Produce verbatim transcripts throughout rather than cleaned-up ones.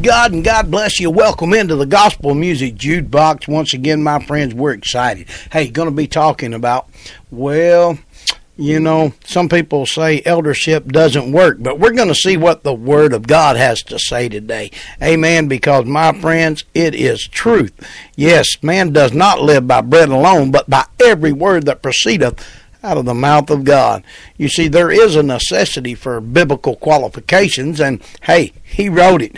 God and God bless you. Welcome into the Gospel Music Jukebox. Once again, my friends, we're excited. Hey, going to be talking about, well, you know, some people say eldership doesn't work, but we're going to see what the Word of God has to say today. Amen, because, my friends, it is truth. Yes, man does not live by bread alone, but by every word that proceedeth out of the mouth of God. You see, there is a necessity for biblical qualifications, and hey, he wrote it.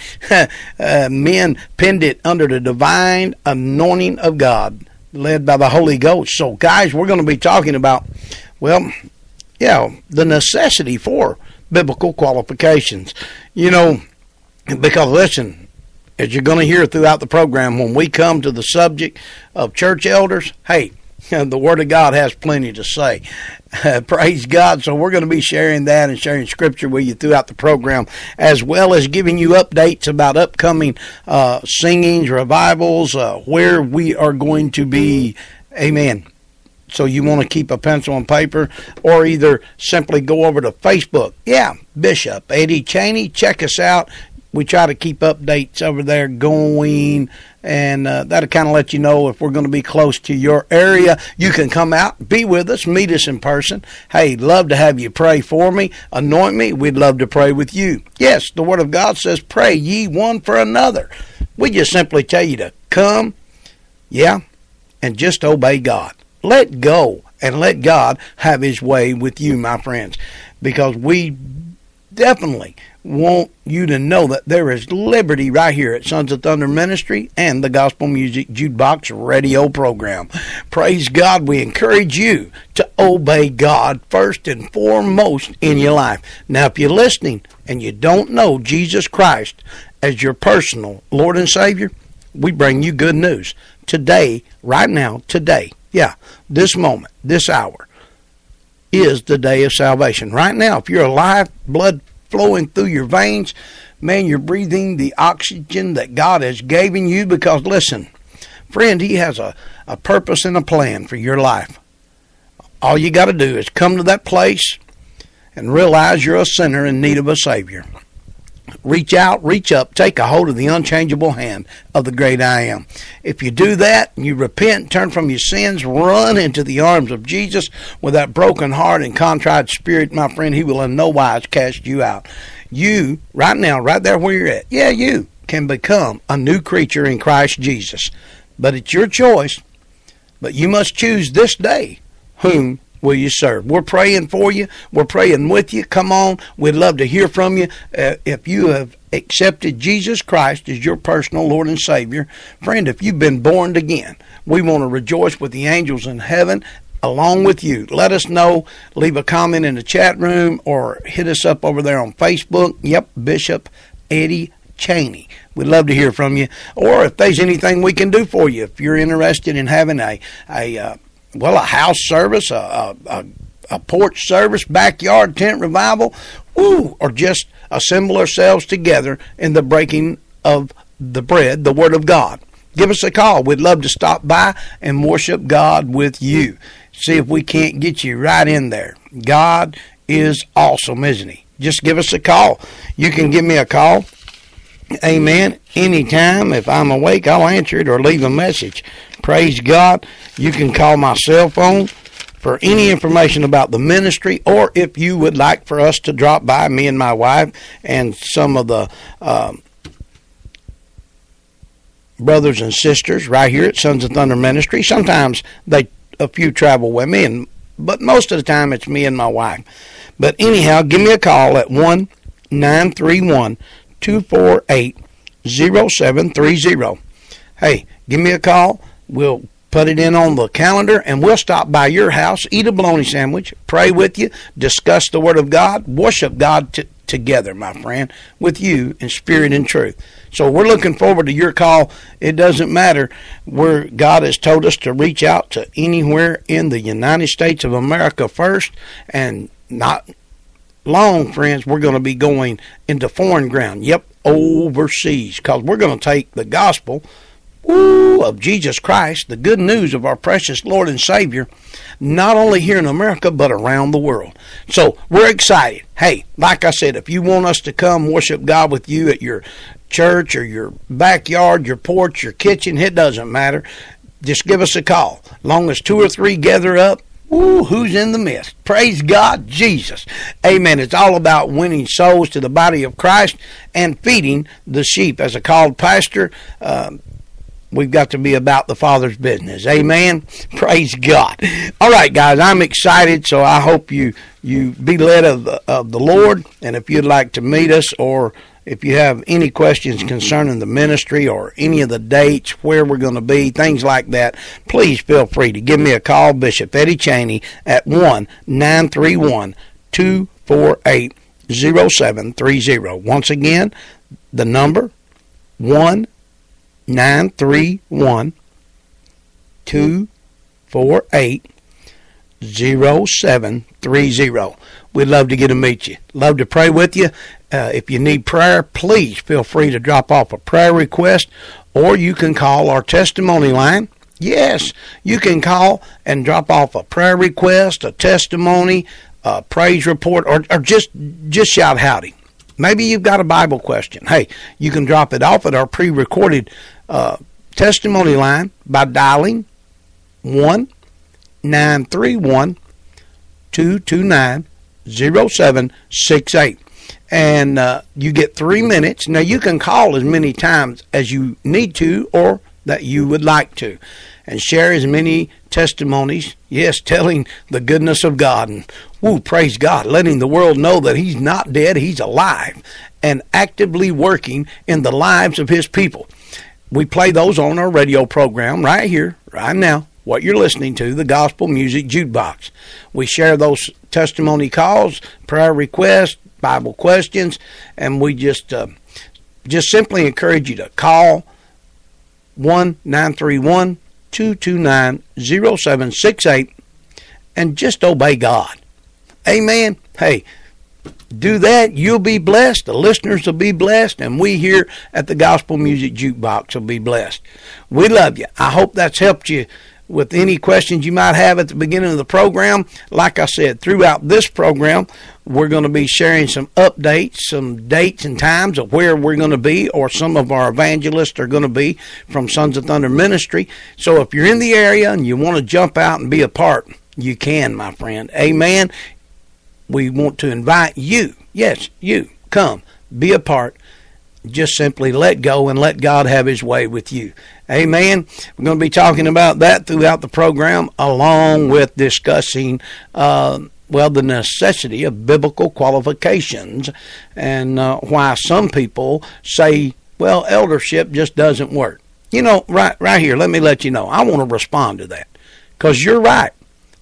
uh, men penned it under the divine anointing of God, led by the Holy Ghost. So, guys, we're going to be talking about, well, yeah, the necessity for biblical qualifications. You know, because listen, as you're going to hear throughout the program, when we come to the subject of church elders, hey, the Word of God has plenty to say. Uh, praise God. So we're going to be sharing that and sharing Scripture with you throughout the program, as well as giving you updates about upcoming uh, singings, revivals, uh, where we are going to be. Amen. So you want to keep a pencil and paper, or either simply go over to Facebook. Yeah, Bishop Eddie Chaney. Check us out. We try to keep updates over there going, and uh, that'll kind of let you know if we're going to be close to your area. You can come out, be with us, meet us in person. Hey, love to have you pray for me, anoint me. We'd love to pray with you. Yes, the Word of God says, pray ye one for another. We just simply tell you to come, yeah, and just obey God. Let go and let God have His way with you, my friends, because we definitely want you to know that there is liberty right here at Sons of Thunder Ministry and the Gospel Music Jukebox radio program. Praise God. We encourage you to obey God first and foremost in your life. Now, if you're listening and you don't know Jesus Christ as your personal Lord and Savior, we bring you good news today, right now, today. Yeah, this moment, this hour. is the day of salvation. Right now, if you're alive, blood flowing through your veins, man, you're breathing the oxygen that God has given you, because, listen, friend, he has a, a purpose and a plan for your life. All you got to do is come to that place and realize you're a sinner in need of a Savior. Reach out, reach up, take a hold of the unchangeable hand of the great I Am. If you do that, you repent, turn from your sins, run into the arms of Jesus with that broken heart and contrite spirit, my friend, he will in no wise cast you out. You, right now, right there where you're at, yeah, you can become a new creature in Christ Jesus. But it's your choice, but you must choose this day whom will you serve? We're praying for you. We're praying with you. Come on. We'd love to hear from you. Uh, if you have accepted Jesus Christ as your personal Lord and Savior, friend, if you've been born again, we want to rejoice with the angels in heaven along with you. Let us know. Leave a comment in the chat room or hit us up over there on Facebook. Yep, Bishop Eddie Chaney. We'd love to hear from you. Or if there's anything we can do for you, if you're interested in having a, a, uh, Well, a house service, a, a, a porch service, backyard tent revival, ooh, or just assemble ourselves together in the breaking of the bread, the Word of God. Give us a call. We'd love to stop by and worship God with you. See if we can't get you right in there. God is awesome, isn't he? Just give us a call. You can give me a call. Amen. Anytime, if I'm awake, I'll answer it or leave a message. Praise God. You can call my cell phone for any information about the ministry, or if you would like for us to drop by, me and my wife and some of the um, brothers and sisters right here at Sons of Thunder Ministry. Sometimes they a few travel with me, and but most of the time it's me and my wife. But anyhow, give me a call at one nine three one, two four eight, zero seven three zero. Hey, give me a call. We'll put it in on the calendar, and we'll stop by your house, eat a bologna sandwich, pray with you, discuss the Word of God, worship God t- together, my friend, with you in spirit and truth. So we're looking forward to your call. It doesn't matter where. God has told us to reach out to anywhere in the United States of America first, and not long, friends, we're going to be going into foreign ground. Yep, overseas, because we're going to take the gospel Ooh, of Jesus Christ, the good news of our precious Lord and Savior, not only here in America, but around the world. So we're excited. Hey, like I said, if you want us to come worship God with you at your church or your backyard, your porch, your kitchen, it doesn't matter. Just give us a call. Long as two or three gather up, ooh, who's in the midst? Praise God, Jesus. Amen. It's all about winning souls to the body of Christ and feeding the sheep. As a called pastor, uh, we've got to be about the Father's business. Amen. Praise God. All right, guys, I'm excited, so I hope you, you be led of the, of the Lord. And if you'd like to meet us, or if you have any questions concerning the ministry or any of the dates, where we're going to be, things like that, please feel free to give me a call, Bishop Eddie Chaney, at one nine three one, two four eight, zero seven three zero. Once again, the number, one Nine three one two four eight zero seven three zero. We'd love to get to meet you. Love to pray with you. Uh, if you need prayer, please feel free to drop off a prayer request, or you can call our testimony line. Yes, you can call and drop off a prayer request, a testimony, a praise report, or, or just just shout howdy. Maybe you've got a Bible question. Hey, you can drop it off at our pre-recorded uh, testimony line by dialing one nine three one, two two nine, zero seven six eight. And uh, you get three minutes. Now, you can call as many times as you need to or that you would like to, and share as many testimonies, yes, telling the goodness of God, and woo, praise God, letting the world know that he's not dead, he's alive, and actively working in the lives of his people. We play those on our radio program right here, right now, what you're listening to, the Gospel Music Jukebox. We share those testimony calls, prayer requests, Bible questions, and we just, uh, just simply encourage you to call one nine three one, two two nine, zero seven six eight and just obey God. Amen. Hey, do that. You'll be blessed. The listeners will be blessed. And we here at the Gospel Music Jukebox will be blessed. We love you. I hope that's helped you with any questions you might have at the beginning of the program. Like I said, throughout this program, we're going to be sharing some updates, some dates and times of where we're going to be, or some of our evangelists are going to be from Sons of Thunder Ministry. So if you're in the area and you want to jump out and be a part, you can, my friend. Amen. We want to invite you. Yes, you. Come. Be a part. Just simply let go and let God have his way with you. Amen. We're going to be talking about that throughout the program, along with discussing, uh, well, the necessity of biblical qualifications and uh, why some people say, well, eldership just doesn't work. You know, right, right here, let me let you know, I want to respond to that, because you're right.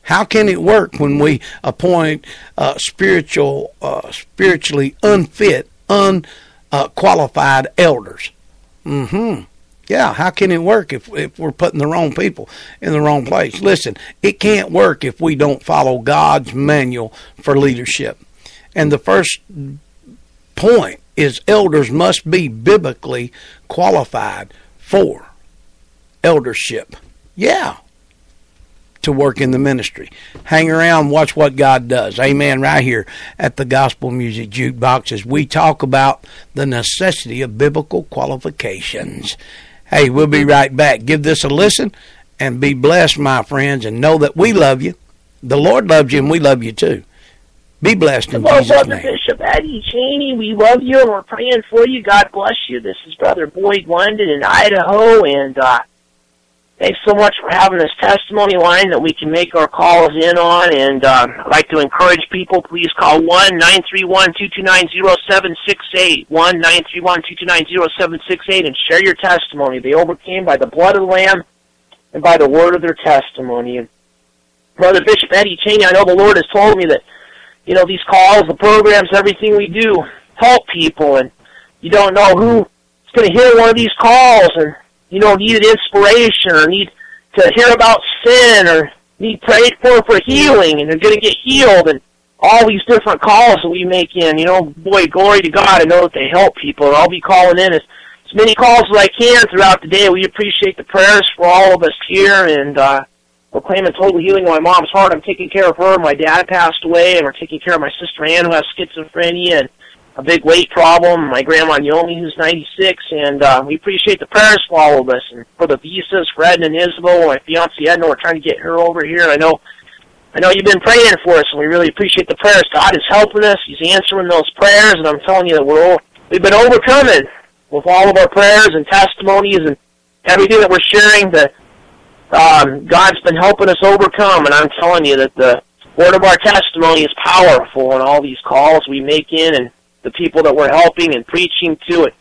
How can it work when we appoint uh, spiritual, uh, spiritually unfit, un uh, qualified elders? Mm-hmm. Yeah, how can it work if, if we're putting the wrong people in the wrong place? Listen, it can't work if we don't follow God's manual for leadership. And the first point is elders must be biblically qualified for eldership. Yeah. To work in the ministry. Hang around, watch what God does. Amen. Right here at the Gospel Music Jukebox as we talk about the necessity of biblical qualifications. Hey, we'll be right back. Give this a listen and be blessed, my friends, and know that we love you. The Lord loves you, and we love you too. Be blessed in Jesus' name. Brother Bishop Eddie Chaney, we love you, and we're praying for you. God bless you. This is Brother Boyd London in Idaho, and uh, thanks so much for having this testimony line that we can make our calls in on. And uh, I'd like to encourage people, please call one nine three one, two two nine, zero seven six eight, one nine three one, two two nine, zero seven six eight, and share your testimony. They overcame by the blood of the Lamb and by the word of their testimony. And Brother Bishop Eddie Chaney, I know the Lord has told me that, you know, these calls, the programs, everything we do, help people. And you don't know who's going to hear one of these calls and, you know, needed inspiration or need to hear about sin or need prayed for for healing, and they're going to get healed, and all these different calls that we make in. You know, boy, glory to God, I know that they help people, and I'll be calling in as, as many calls as I can throughout the day. We appreciate the prayers for all of us here, and uh, we're claiming total healing in my mom's heart. I'm taking care of her. My dad passed away, and we're taking care of my sister Ann, who has schizophrenia, and a big weight problem, my grandma Yomi, who's ninety-six, and uh, we appreciate the prayers for all of us, and for the visas, for Edna and Isabel, my fiancée Edna, we're trying to get her over here. I know I know you've been praying for us, and we really appreciate the prayers. God is helping us. He's answering those prayers, and I'm telling you that we're all, we've been overcoming with all of our prayers and testimonies and everything that we're sharing. That um, God's been helping us overcome, and I'm telling you that the word of our testimony is powerful in all these calls we make in, and the people that we're helping and preaching to. It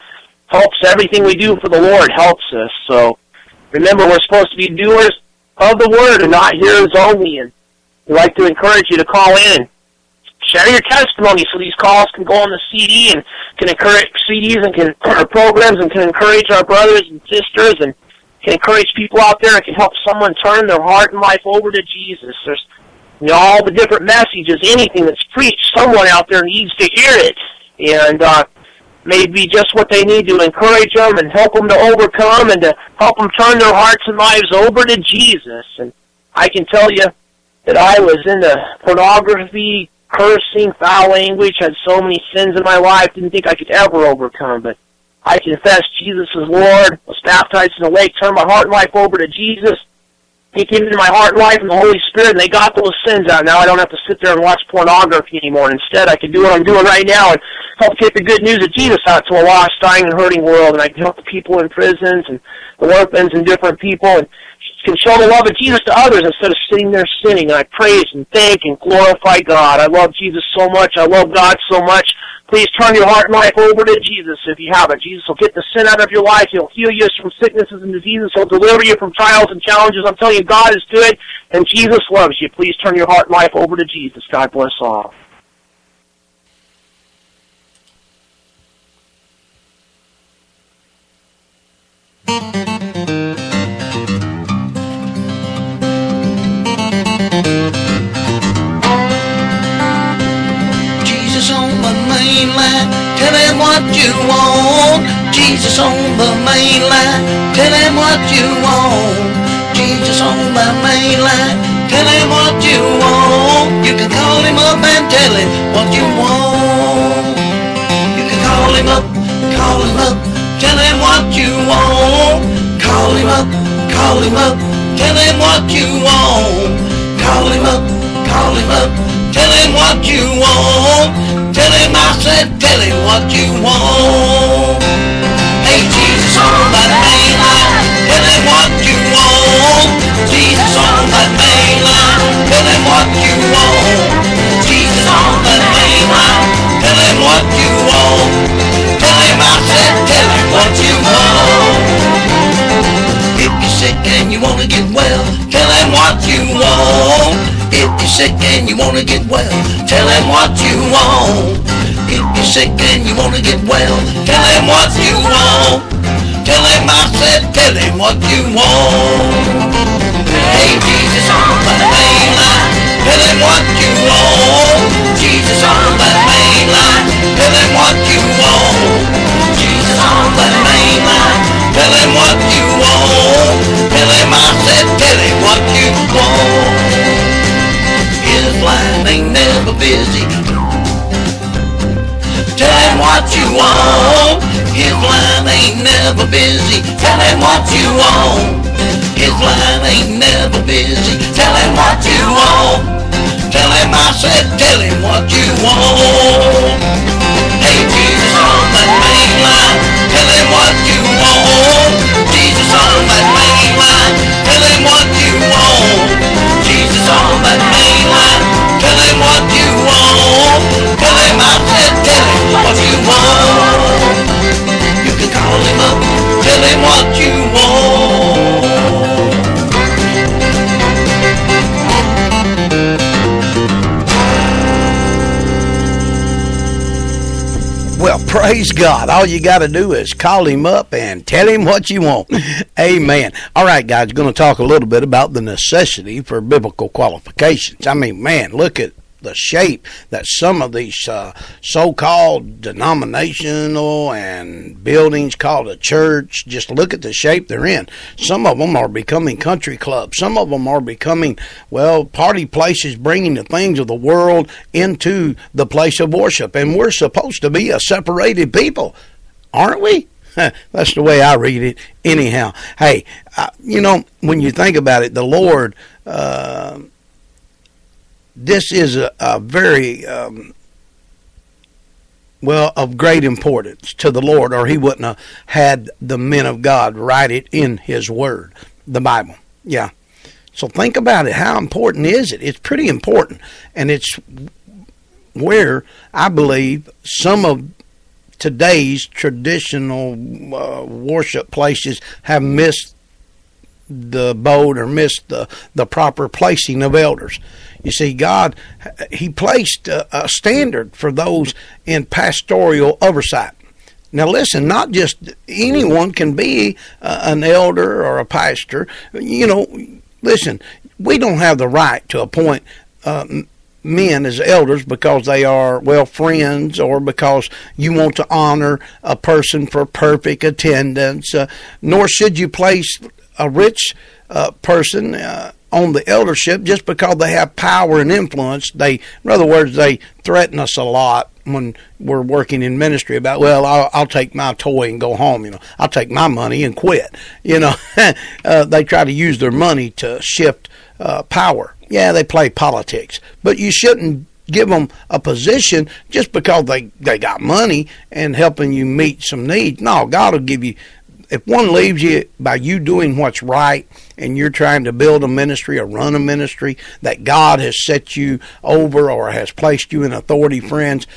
helps everything we do for the Lord, helps us. So remember, we're supposed to be doers of the word and not hearers only. And we'd like to encourage you to call in and share your testimony so these calls can go on the C D and can encourage C Ds and can our programs and can encourage our brothers and sisters and can encourage people out there and can help someone turn their heart and life over to Jesus. There's, you know, all the different messages, anything that's preached, someone out there needs to hear it. And uh, maybe just what they need to encourage them and help them to overcome and to help them turn their hearts and lives over to Jesus. And I can tell you that I was into pornography, cursing, foul language, had so many sins in my life, didn't think I could ever overcome. But I confessed Jesus is Lord, was baptized in the lake, turned my heart and life over to Jesus. He came into my heart and life and the Holy Spirit, and they got those sins out. Now I don't have to sit there and watch pornography anymore. Instead, I can do what I'm doing right now and help get the good news of Jesus out to a lost, dying, and hurting world. And I can help the people in prisons and the orphans and different people, and can show the love of Jesus to others instead of sitting there sinning. And I praise and thank and glorify God. I love Jesus so much. I love God so much. Please turn your heart and life over to Jesus if you haven't. Jesus will get the sin out of your life. He'll heal you from sicknesses and diseases. He'll deliver you from trials and challenges. I'm telling you, God is good, and Jesus loves you. Please turn your heart and life over to Jesus. God bless all. on the main line, tell him what you want. Jesus on the main line, tell him what you want. Jesus on the main line, tell him what you want. You can call him up and tell him what you want. You can call him up, call him up, tell him what you want. Call him up, call him up, tell him what you want. Call him up, call him up, tell him what you want. Tell him I said, tell him what you want. Hey, Jesus on the main line, tell him what you want. Jesus on the main line, tell him what you want. Jesus on the main line, tell him what you want. Tell him I said, tell him what you want. If you're sick and you want to get well, tell him what you want. If you're sick and you want to get well, tell him what you want. If you're sick and you want to get well, tell him what you want. Tell him I said, tell him what you want. Hey, Jesus on the main line, tell him what you want. Jesus on the main line, tell him what you want. Jesus on the main line, tell him what you want. Tell him I said, tell him what you want. His line ain't never busy. Tell him what you want. His line ain't never busy. Tell him what you want. His line ain't never busy. Tell him what you want. Tell him I said, tell him what you want. Hey, Jesus on the main line, tell him what you want. Jesus on the main line, tell him what you want. Jesus on the main line, tell him what you want. Tell him I said, tell him what you want. You can call him up, tell him what you want. Well, praise God. All you got to do is call him up and tell him what you want. Amen. All right, guys, we're going to talk a little bit about the necessity for biblical qualifications. I mean, man, look at the shape that some of these uh, so-called denominational and buildings called a church, just look at the shape they're in. Some of them are becoming country clubs. Some of them are becoming, well, party places, bringing the things of the world into the place of worship. And we're supposed to be a separated people, aren't we? That's the way I read it anyhow. Hey, I, you know, when you think about it, the Lord... Uh, This is a, a very, um, well, of great importance to the Lord, or he wouldn't have had the men of God write it in his word, the Bible. Yeah. So think about it. How important is it? It's pretty important. And it's where I believe some of today's traditional uh, worship places have missed the boat or missed the, the proper placing of elders. You see, God, he placed a, a standard for those in pastoral oversight. Now, listen, not just anyone can be uh, an elder or a pastor. You know, listen, we don't have the right to appoint uh, men as elders because they are, well, friends, or because you want to honor a person for perfect attendance. Uh, nor should you place a rich uh, person uh, on the eldership just because they have power and influence. They, in other words, they threaten us a lot when we're working in ministry about, well, I'll, I'll take my toy and go home. You know, I'll take my money and quit. You know, uh, they try to use their money to shift uh, power. Yeah, they play politics, but you shouldn't give them a position just because they they got money and helping you meet some needs. No, God will give you. If one leaves you by you doing what's right and you're trying to build a ministry or run a ministry that God has set you over or has placed you in authority, friends,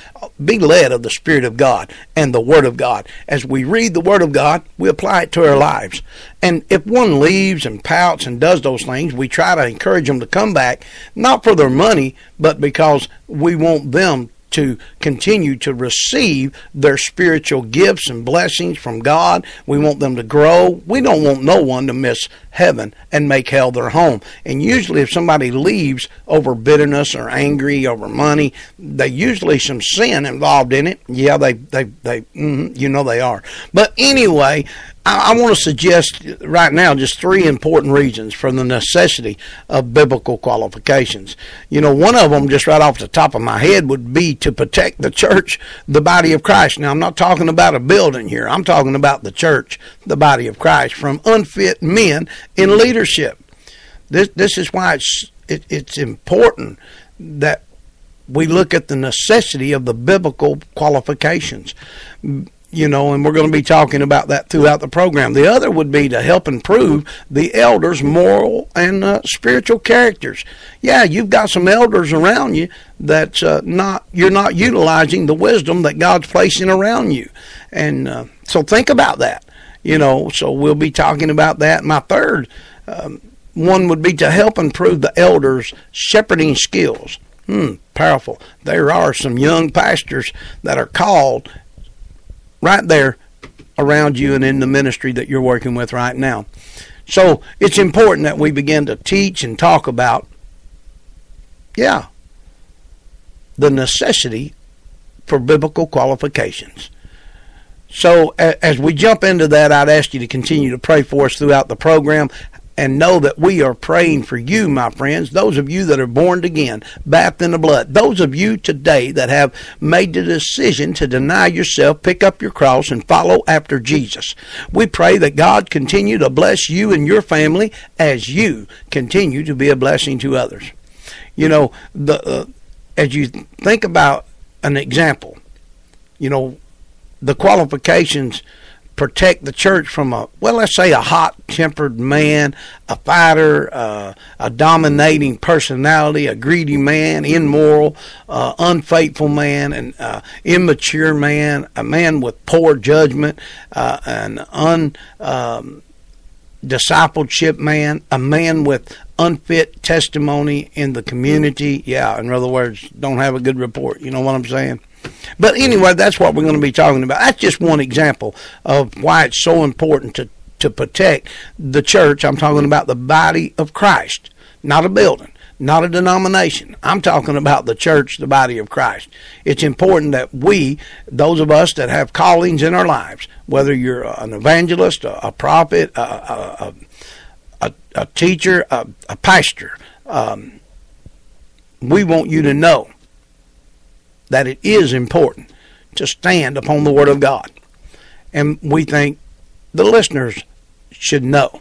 be led of the Spirit of God and the Word of God. As we read the Word of God, we apply it to our lives. And if one leaves and pouts and does those things, we try to encourage them to come back, not for their money, but because we want them to continue to receive their spiritual gifts and blessings from God. We want them to grow. We don't want no one to miss heaven and make hell their home. And usually if somebody leaves over bitterness or angry over money, they usually some sin involved in it. Yeah, they, they, they mm-hmm, you know they are. But anyway, I, I want to suggest right now just three important reasons for the necessity of biblical qualifications. You know, one of them just right off the top of my head would be to protect the church, the body of Christ. Now, I'm not talking about a building here. I'm talking about the church, the body of Christ, from unfit men in leadership. This this is why it's it, it's important that we look at the necessity of the biblical qualifications, you know, and we're going to be talking about that throughout the program. The other would be to help improve the elders' moral and uh, spiritual characters. Yeah, you've got some elders around you that's uh, not you're not utilizing the wisdom that God's placing around you, and uh, so think about that. You know, so we'll be talking about that. My third um, one would be to help improve the elders' shepherding skills. Hmm, powerful. There are some young pastors that are called right there around you and in the ministry that you're working with right now. So it's important that we begin to teach and talk about, yeah, the necessity for biblical qualifications. So as we jump into that, I'd ask you to continue to pray for us throughout the program, and know that we are praying for you, my friends, those of you that are born again, bathed in the blood, those of you today that have made the decision to deny yourself, pick up your cross, and follow after Jesus. We pray that God continue to bless you and your family as you continue to be a blessing to others. You know, the uh, as you think about an example, you know, the qualifications protect the church from a, well, let's say a hot-tempered man, a fighter, uh, a dominating personality, a greedy man, immoral, uh, unfaithful man, an uh, immature man, a man with poor judgment, uh, an un um, discipleship man, a man with unfit testimony in the community. Yeah, in other words, don't have a good report. You know what I'm saying? But anyway, that's what we're going to be talking about. That's just one example of why it's so important to, to protect the church. I'm talking about the body of Christ, not a building, not a denomination. I'm talking about the church, the body of Christ. It's important that we, those of us that have callings in our lives, whether you're an evangelist, a, a prophet, a, a, a, a teacher, a, a pastor, um, we want you to know that it is important to stand upon the Word of God. And we think the listeners should know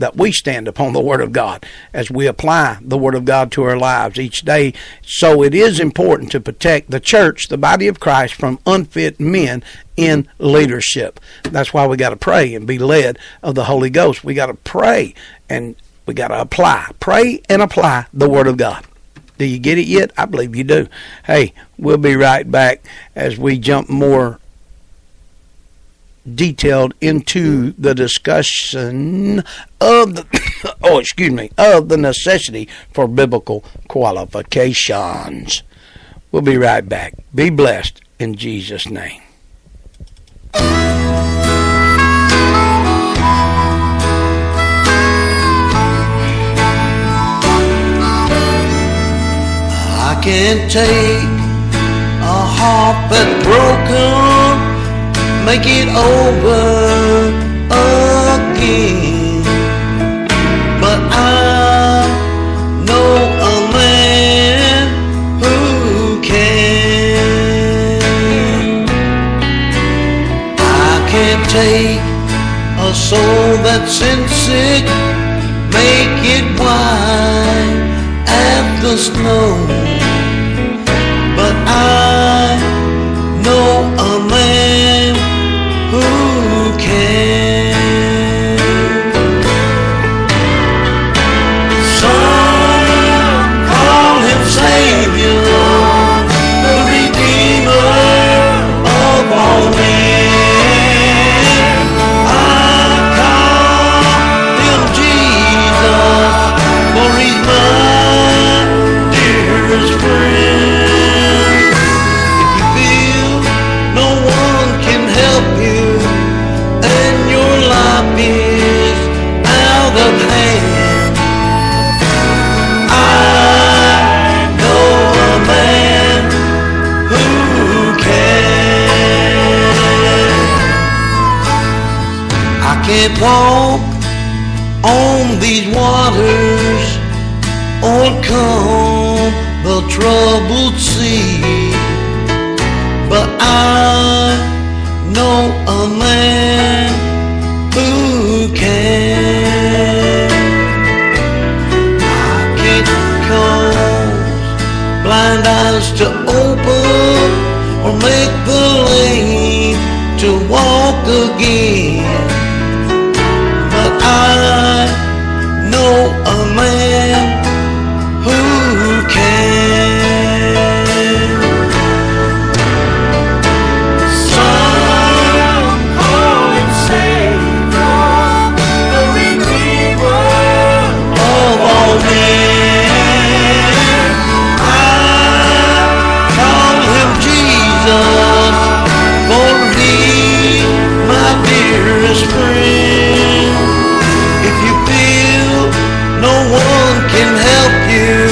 that we stand upon the Word of God as we apply the Word of God to our lives each day. So it is important to protect the church, the body of Christ, from unfit men in leadership. That's why we got to pray and be led of the Holy Ghost. We got to pray and we got to apply. Pray and apply the Word of God. Do you get it yet? I believe you do. Hey, we'll be right back as we jump more detailed into the discussion of the oh, excuse me, of the necessity for biblical qualifications. We'll be right back. Be blessed in Jesus' name. I can't take a heart that's broken, make it over again. But I know a man who can. I can't take a soul that's sick, make it white as the snow. I know a man who can. Some call him Savior, the Redeemer of all men. I call him Jesus, for he's my dear can't walk on these waters, or calm the troubled sea, but I know a man who can. I can't cause blind eyes to open, or make the lame to walk again, but I know a man who can. Son, holy Savior, the Redeemer of all men, I call him Jesus, for he, my dearest friend. If you feel no one can help you,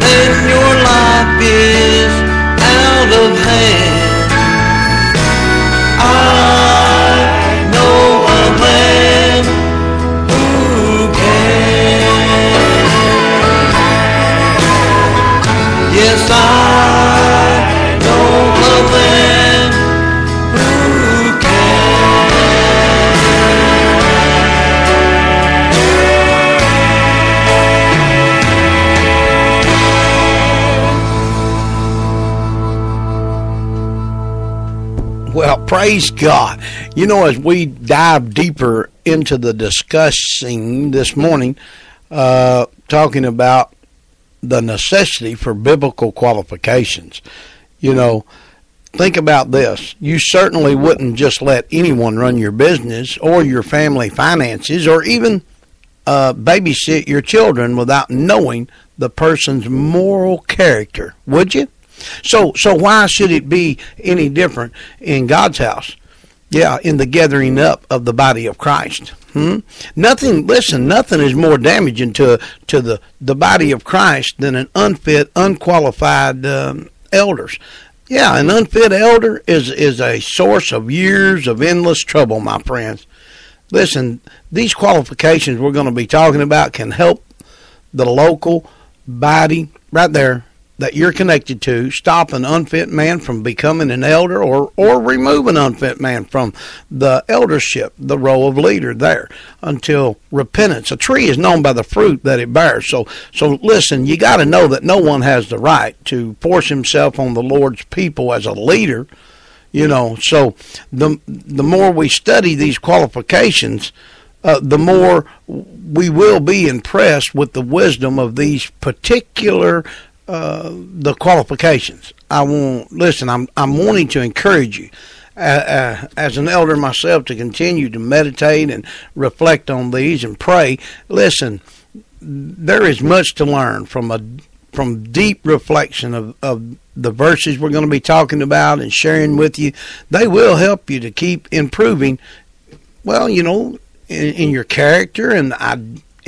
then your life is out of hand. I know a man who can. Yes, I know a man. Well, praise God. You know, as we dive deeper into the discussing this morning, uh, talking about the necessity for biblical qualifications, you know, think about this. You certainly wouldn't just let anyone run your business or your family finances or even uh, babysit your children without knowing the person's moral character, would you? So so why should it be any different in God's house? Yeah, in the gathering up of the body of Christ. Hmm? Nothing, listen, nothing is more damaging to to the, the body of Christ than an unfit, unqualified um, elders. Yeah, an unfit elder is, is a source of years of endless trouble, my friends. Listen, these qualifications we're going to be talking about can help the local body right there that you're connected to stop an unfit man from becoming an elder, or, or remove an unfit man from the eldership, the role of leader there, until repentance. A tree is known by the fruit that it bears. So, so listen, you got to know that no one has the right to force himself on the Lord's people as a leader, you know. So the, the more we study these qualifications, Uh, the more we will be impressed with the wisdom of these particular Uh, the qualifications. I won't listen. I'm I'm wanting to encourage you, uh, uh, as an elder myself, to continue to meditate and reflect on these and pray. Listen, there is much to learn from a from deep reflection of of the verses we're going to be talking about and sharing with you. They will help you to keep improving. Well, you know, in, in your character, and I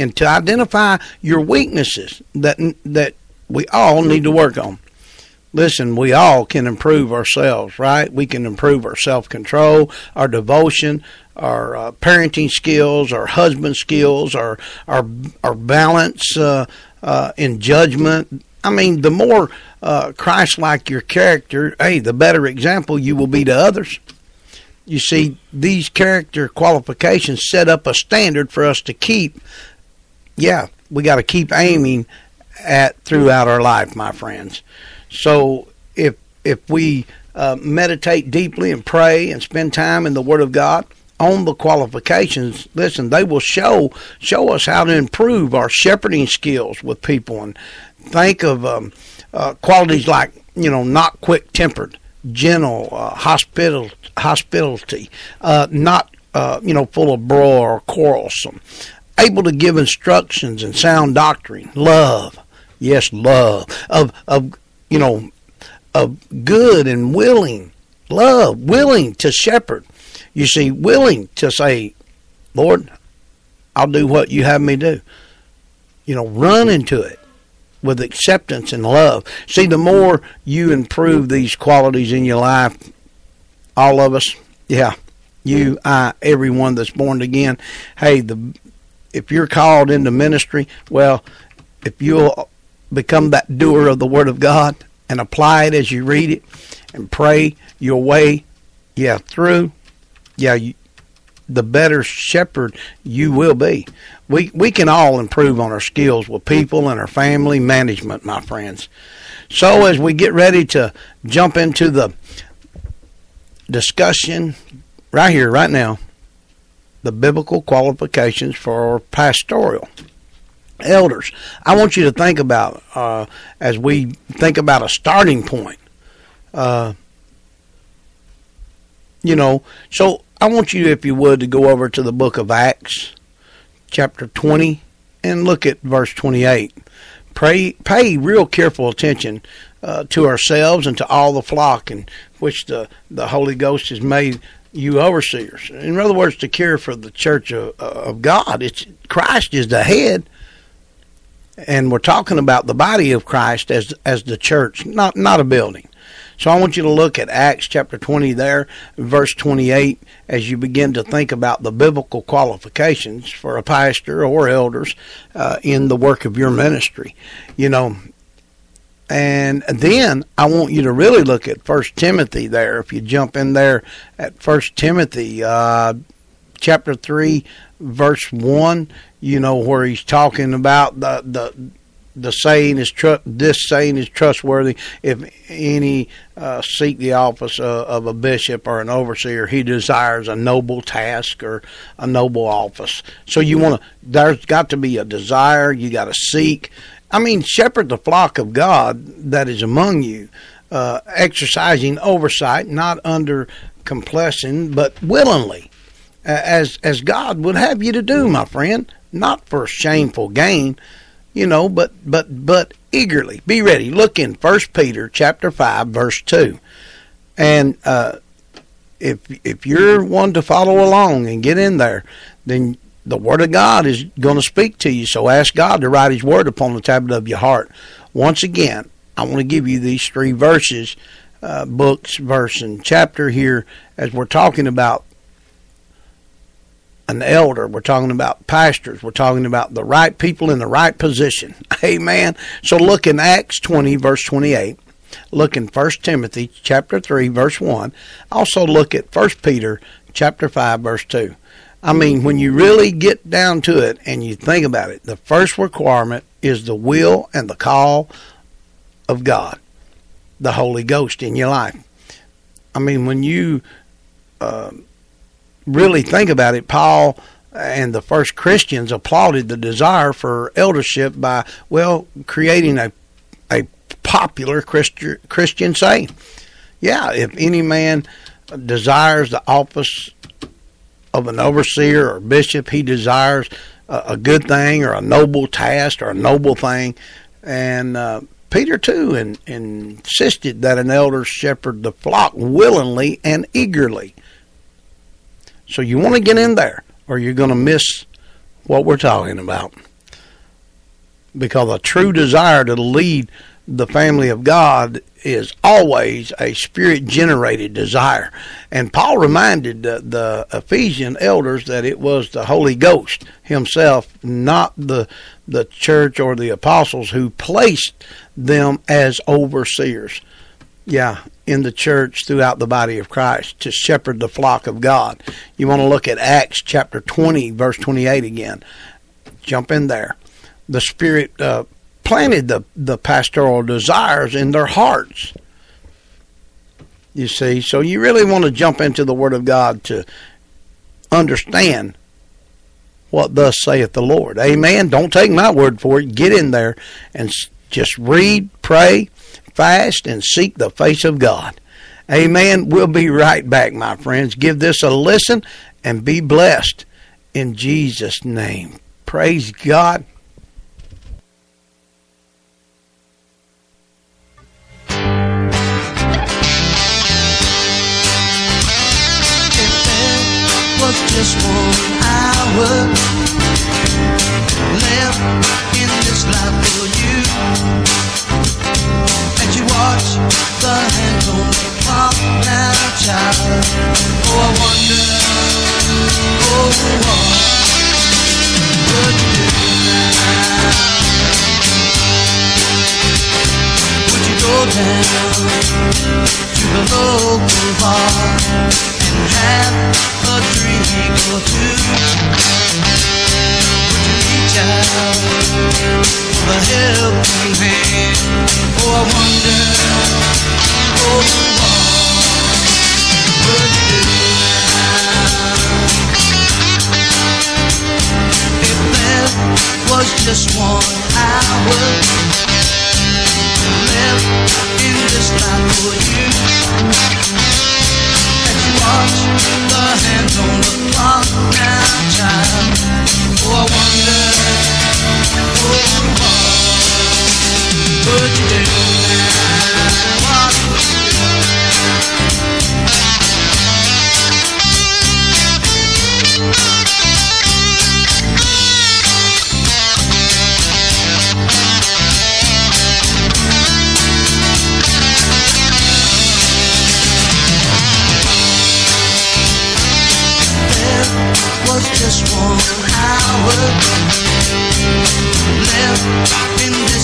and to identify your weaknesses that that. We all need to work on. Listen, we all can improve ourselves, right? We can improve our self-control, our devotion, our uh, parenting skills, our husband skills, our our our balance uh, uh, in judgment. I mean, the more uh, Christ-like your character, hey, the better example you will be to others. You see, these character qualifications set up a standard for us to keep. Yeah, we got to keep aiming at throughout our life, my friends. So if if we uh, meditate deeply and pray and spend time in the Word of God on the qualifications, listen, they will show show us how to improve our shepherding skills with people. And think of um, uh, qualities like, you know, not quick-tempered, gentle, uh, hospital hospitality, uh, not uh, you know, full of brawl or quarrelsome, able to give instructions and sound doctrine, love. Yes, love of, of, you know, of good and willing love, willing to shepherd. You see, willing to say, Lord, I'll do what you have me do. You know, run into it with acceptance and love. See, the more you improve these qualities in your life, all of us, yeah, you, I, everyone that's born again. Hey, the if you're called into ministry, well, if you'll become that doer of the Word of God and apply it as you read it and pray your way, yeah, through, yeah, you, the better shepherd you will be. We we can all improve on our skills with people and our family management, my friends. So as we get ready to jump into the discussion right here, right now, the biblical qualifications for pastoral elders, I want you to think about, uh, as we think about a starting point, uh, you know, so I want you, if you would, to go over to the book of Acts, chapter twenty, and look at verse twenty-eight. Pray, pay real careful attention uh, to ourselves and to all the flock in which the, the Holy Ghost has made you overseers. In other words, to care for the church of, of God. It's Christ is the head, and we're talking about the body of Christ as as the church, not not a building. So I want you to look at Acts chapter twenty there, verse twenty-eight, as you begin to think about the biblical qualifications for a pastor or elders uh, in the work of your ministry, you know. And then I want you to really look at First Timothy there. If you jump in there at First Timothy uh, chapter three, verse one, you know, where he's talking about the the. The saying is tr- this saying is trustworthy. If any uh, seek the office uh, of a bishop or an overseer, he desires a noble task or a noble office. So you want to. There's got to be a desire. You got to seek. I mean, shepherd the flock of God that is among you, uh, exercising oversight, not under complacence, but willingly, as as God would have you to do, my friend, not for shameful gain. You know, but but but eagerly be ready. Look in First Peter chapter five, verse two, and uh, if if you're one to follow along and get in there, then the Word of God is going to speak to you. So ask God to write His Word upon the tablet of your heart. Once again, I want to give you these three verses, uh, books, verse, and chapter here as we're talking about an elder. We're talking about pastors. We're talking about the right people in the right position. Amen. So look in Acts twenty, verse twenty-eight. Look in First Timothy chapter three, verse one. Also look at First Peter chapter five, verse two. I mean, when you really get down to it and you think about it, the first requirement is the will and the call of God, the Holy Ghost in your life. I mean, when you... Uh, really think about it, Paul and the first Christians applauded the desire for eldership by, well, creating a a popular Christi- Christian saying. Yeah, if any man desires the office of an overseer or bishop, he desires a, a good thing or a noble task or a noble thing. And uh, Peter, too, in, in insisted that an elder shepherd the flock willingly and eagerly. So you want to get in there or you're going to miss what we're talking about. Because a true desire to lead the family of God is always a spirit-generated desire. And Paul reminded the, the Ephesian elders that it was the Holy Ghost himself, not the, the church or the apostles, who placed them as overseers. Yeah, in the church throughout the body of Christ to shepherd the flock of God. You want to look at Acts chapter twenty, verse twenty-eight again. Jump in there. The Spirit uh, planted the, the pastoral desires in their hearts. You see, so you really want to jump into the Word of God to understand what thus saith the Lord. Amen. Don't take my word for it. Get in there and just read, pray, fast, and seek the face of God. Amen. We'll be right back, my friends. Give this a listen and be blessed in Jesus' name. Praise God. If there was just one hour left in this life for you, you watch the hands on the clock now, child. Oh, I wonder. heart and have a drink or two. Would you reach out for a helping hand? Oh, I wonder, oh, what would you do now? If there was just one hour in this time for you, as you watch the hands on the clock now, child. Oh, I wonder, oh, what would you do now? What would you do? Was just one hour left in this life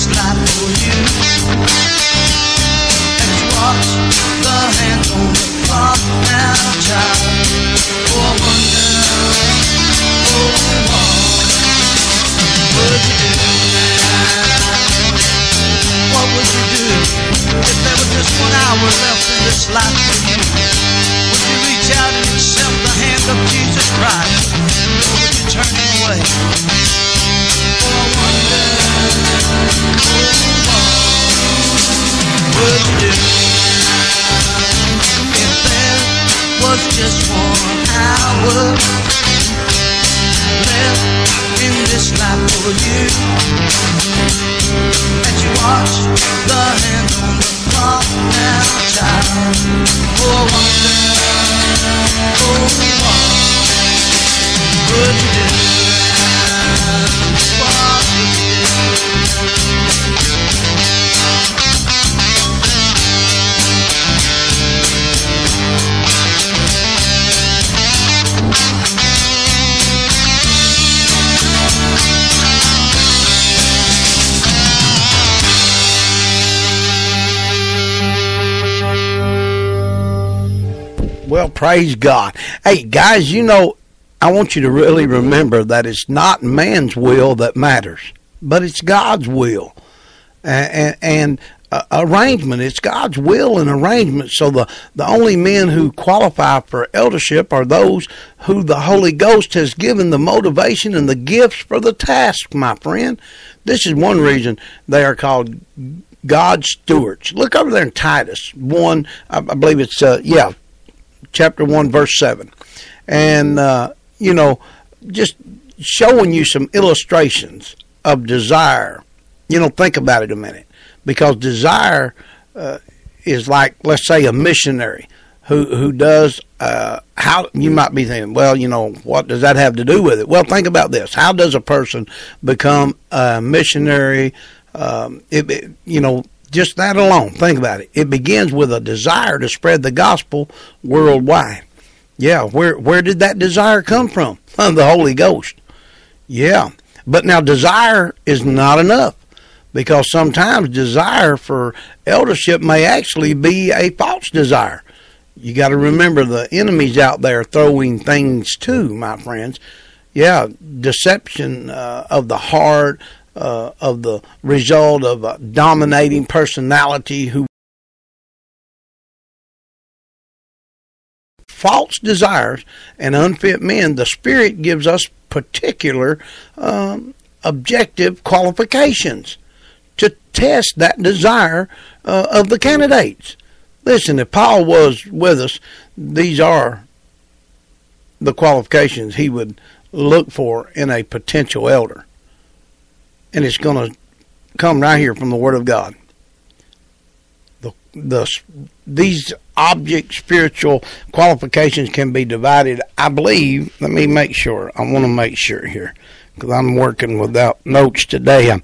for you. And you watch the hand on the clock now, child. Oh, I wonder, oh, what would you do now? What would you do if there was just one hour left in this life for you? Would you reach out and accept the hand of Jesus? Right, or would you turn him away? Oh, I wonder, oh, what would you do now? If there was just one hour left in this life for you, and you watch the hand on the clock now, child. Oh, I wonder, oh, what would you do now? What would you do? Well, praise God. Hey, guys, you know, I want you to really remember that it's not man's will that matters, but it's God's will and, and, and uh, arrangement. It's God's will and arrangement. So the, the only men who qualify for eldership are those who the Holy Ghost has given the motivation and the gifts for the task, my friend. This is one reason they are called God's stewards. Look over there in Titus one, I believe it's, uh, yeah, chapter one, verse seven. And, uh, you know, just showing you some illustrations of desire. You know, think about it a minute, because desire uh, is like, let's say, a missionary who who does. Uh, how you might be thinking, well, you know, what does that have to do with it? Well, think about this: how does a person become a missionary? Um, it, it, you know, just that alone. Think about it. It begins with a desire to spread the gospel worldwide. Yeah, where where did that desire come from? The Holy Ghost. Yeah, but now desire is not enough, because sometimes desire for eldership may actually be a false desire. You got to remember the enemies out there throwing things too, my friends. Yeah, deception uh, of the heart, uh, of the result of a dominating personality who false desires and unfit men. The Spirit gives us particular um, objective qualifications to test that desire uh, of the candidates. Listen, if Paul was with us, these are the qualifications he would look for in a potential elder. And it's going to come right here from the Word of God. The, the, these object spiritual qualifications can be divided, I believe. Let me make sure. I want to make sure here, because I'm working without notes today. I've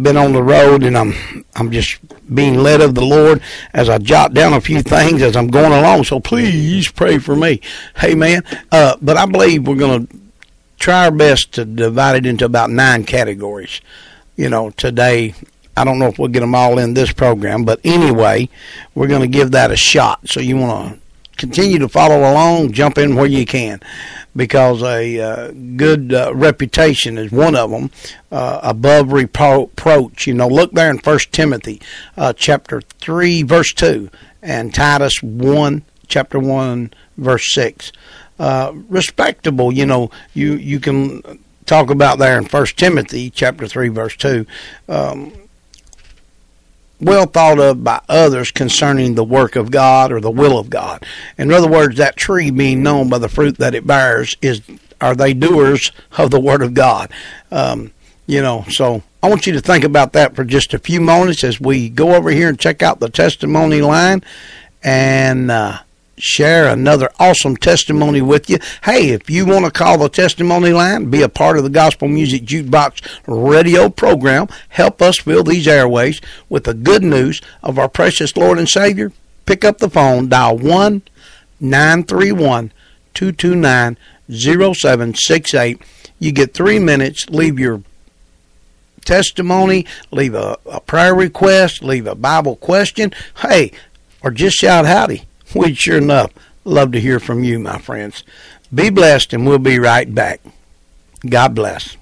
been on the road, and I'm I'm just being led of the Lord as I jot down a few things as I'm going along. So please pray for me. Amen. Uh, but I believe we're going to try our best to divide it into about nine categories. You know, today, I don't know if we'll get them all in this program, but anyway, we're going to give that a shot. So you want to continue to follow along, jump in where you can, because a uh, good uh, reputation is one of them, uh, above reproach. You know, look there in First Timothy uh, chapter three, verse two, and Titus one, chapter one, verse six. Uh, respectable, you know, you, you can talk about there in First Timothy chapter three, verse two. Um, well thought of by others concerning the work of God or the will of God. In other words, that tree being known by the fruit that it bears is, are they doers of the word of God? Um, you know, so I want you to think about that for just a few moments as we go over here and check out the testimony line and, uh, share another awesome testimony with you. Hey, if you want to call the testimony line, be a part of the Gospel Music Jukebox radio program, help us fill these airways with the good news of our precious Lord and Savior, pick up the phone, dial one nine three one, two two nine, zero seven six eight. You get three minutes, leave your testimony, leave a, a prayer request, leave a Bible question, hey, or just shout howdy. We'd sure enough love to hear from you, my friends. Be blessed, and we'll be right back. God bless.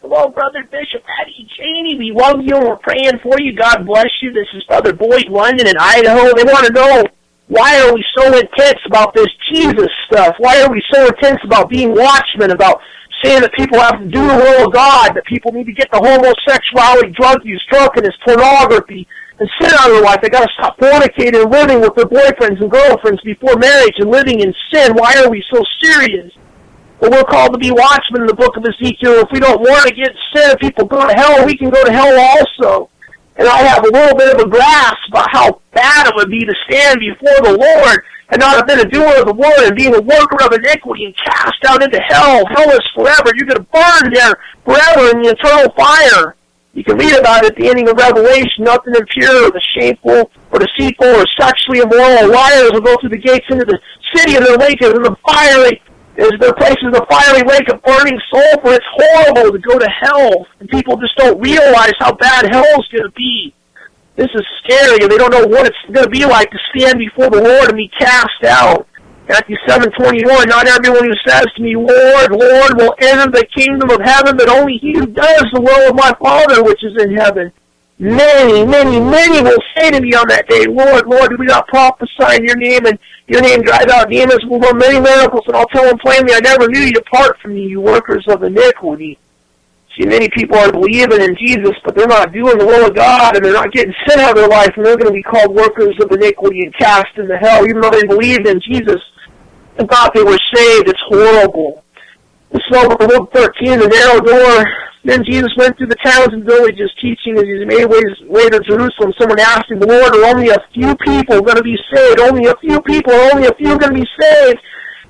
Hello, Brother Bishop Eddie Chaney. We love you. We're praying for you. God bless you. This is Brother Boyd London in Idaho. They want to know, why are we so intense about this Jesus stuff? Why are we so intense about being watchmen, about saying that people have to do the will of God, that people need to get the homosexuality, drug use, drunkenness, pornography, and sin out of their life? They got to stop fornicating and living with their boyfriends and girlfriends before marriage and living in sin. Why are we so serious? Well, we're called to be watchmen in the book of Ezekiel. If we don't warn against sin, people go to hell, we can go to hell also. And I have a little bit of a grasp about how bad it would be to stand before the Lord and not have been a doer of the word and being a worker of iniquity and cast out into hell. Hell is forever. You're going to burn there forever in the eternal fire. You can read about it at the ending of Revelation. Nothing impure or the shameful or deceitful or sexually immoral. Liars will go through the gates into the city and their lake is in the fiery, is their place is the fiery lake of burning sulfur. It's horrible to go to hell. And people just don't realize how bad hell's going to be. This is scary, and they don't know what it's going to be like to stand before the Lord and be cast out. Matthew seven twenty-one, not everyone who says to me, Lord, Lord, will enter the kingdom of heaven, but only he who does the will of my Father which is in heaven. Many, many, many will say to me on that day, Lord, Lord, do we not prophesy in your name, and your name drive out demons, will do many miracles, and I'll tell them plainly, I never knew you, depart from me, you workers of iniquity. See, many people are believing in Jesus, but they're not doing the will of God, and they're not getting sin out of their life, and they're going to be called workers of iniquity and cast into hell, even though they believed in Jesus and thought they were saved. It's horrible. This is over Luke thirteen, the narrow door. Then Jesus went through the towns and villages teaching as he made his way to Jerusalem. Someone asked him, Lord, are only a few people going to be saved? Only a few people, only a few going to be saved.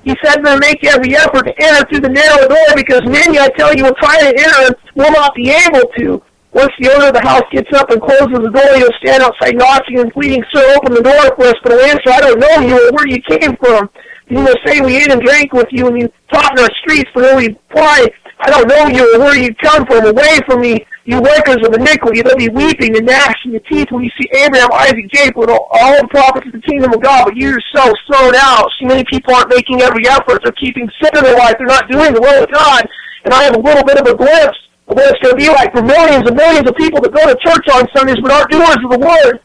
He said, then make every effort to enter through the narrow door, because many, I tell you, will try to enter and will not be able to. Once the owner of the house gets up and closes the door, he'll stand outside knocking and pleading, Sir, open the door for us. But he'll answer, I don't know you or where you came from. You will say, we ate and drank with you, and you taught in our streets, but only reply, I don't know you or where you come from. Away from me, you workers of iniquity. They'll be weeping and gnashing your teeth when you see Abraham, Isaac, Jacob, and all, all the prophets of the kingdom of God, but you yourselves thrown out. See, many people aren't making every effort. They're keeping sin in their life. They're not doing the will of God. And I have a little bit of a glimpse of what it's going to be like for millions and millions of people that go to church on Sundays but aren't doers of the word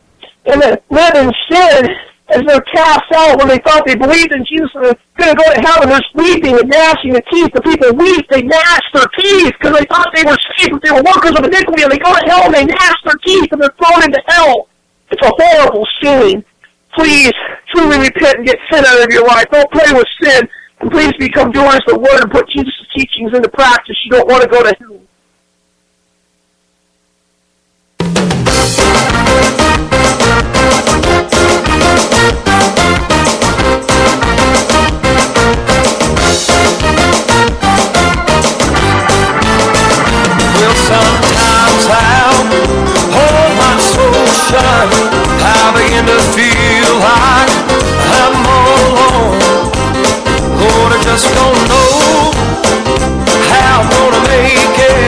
and that live in sin, as they're cast out when they thought they believed in Jesus and they're going to go to heaven. They're weeping and gnashing their teeth. The people weep. They gnash their teeth because they thought they were saved, but they were workers of iniquity, and they go to hell and they gnash their teeth and they're thrown into hell. It's a horrible scene. Please, truly repent and get sin out of your life. Don't play with sin, and please become doers of the word and put Jesus' teachings into practice. You don't want to go to hell. Sometimes I'll hold my soul shut. I begin to feel like I'm all alone. Lord, I just don't know how I'm gonna make it.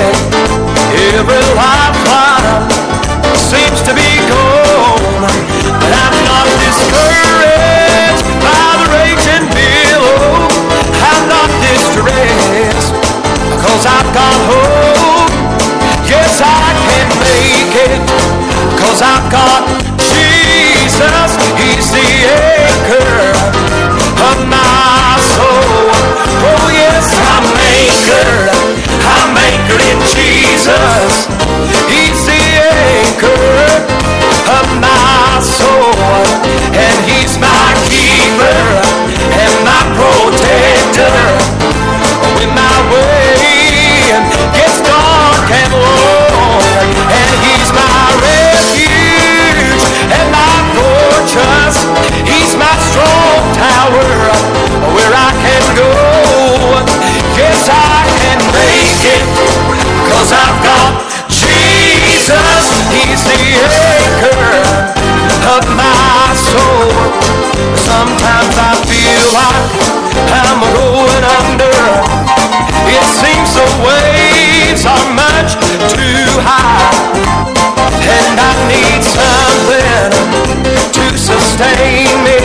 sustain me.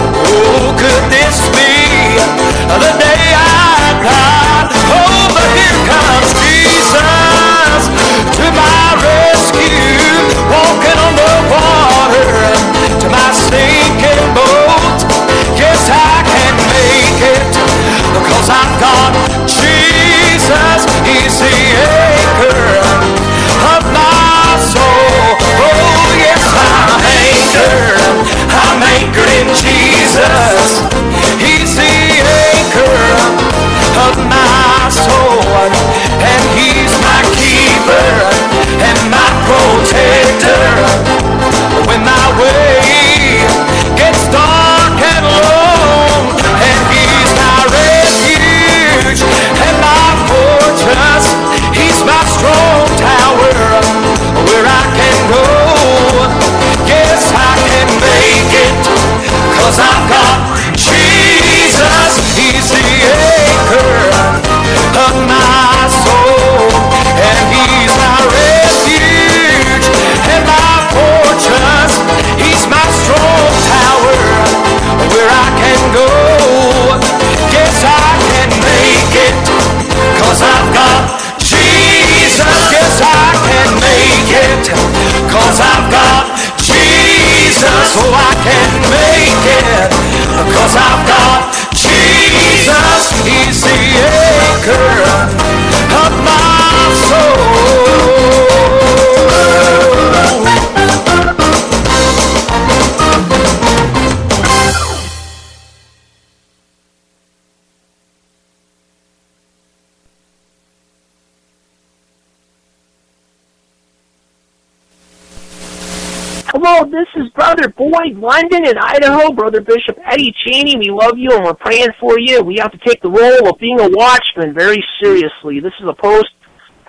Oh, could this be the day I died? Oh, but here comes Jesus to my rescue, walking on the water to my sinking boat. Yes, I can make it because I've got Jesus. He's the anchor of my soul. Oh, yes, I'm anchored. I'm anchored in Jesus. He's the anchor of my soul, and he's my keeper and my protector. When my way gets dark and long, and he's my refuge and my fortress. He's my strong tower where I can go. Yes, I can make it, 'cause I've got Jesus. He's the anchor of my soul, and he's my refuge and my fortress. He's my strong tower where I can go. Yes, I can make it, 'cause I've got Jesus. Yes, I can make it, 'cause I've got Jesus. Oh, I can make it, 'cause I've got Jesus. He's the anchor of my soul. Hello, this is Brother Boyd London in Idaho. Brother Bishop Eddie Chaney, we love you and we're praying for you. We have to take the role of being a watchman very seriously. This is a post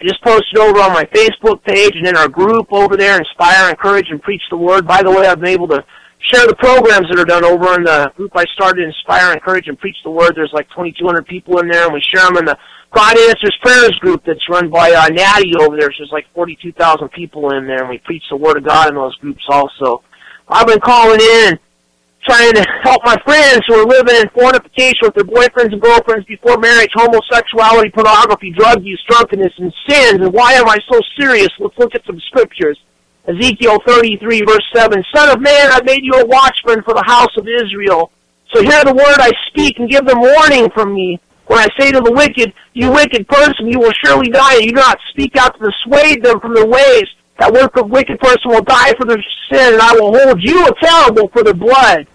I just posted over on my Facebook page and in our group over there, Inspire, Encourage, and Preach the Word. By the way, I've been able to share the programs that are done over in the group I started, Inspire, Encourage, and Preach the Word. There's like twenty-two hundred people in there, and we share them in the God Answers Prayers group that's run by uh, Natty over there. So there's like forty-two thousand people in there, and we preach the Word of God in those groups also. I've been calling in, trying to help my friends who are living in fornication with their boyfriends and girlfriends before marriage, homosexuality, pornography, drug use, drunkenness, and sins. And why am I so serious? Let's look at some scriptures. Ezekiel thirty-three, verse seven, Son of man, I made you a watchman for the house of Israel. So hear the word I speak and give them warning from me. When I say to the wicked, you wicked person, you will surely die, and you do not speak out to dissuade them from their ways. That work of wicked person will die for their sin, and I will hold you accountable for their blood.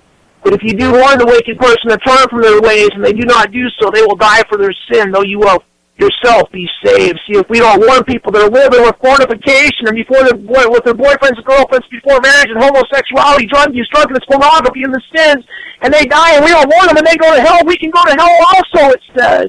But if you do warn the wicked person to turn from their ways, and they do not do so, they will die for their sin, though you will yourself be saved. See, if we don't warn people that are living with fornication or before their boy, with their boyfriends and girlfriends before marriage and homosexuality, drug use, drunkenness, pornography, and the sins, and they die and we don't warn them and they go to hell, we can go to hell also, it says.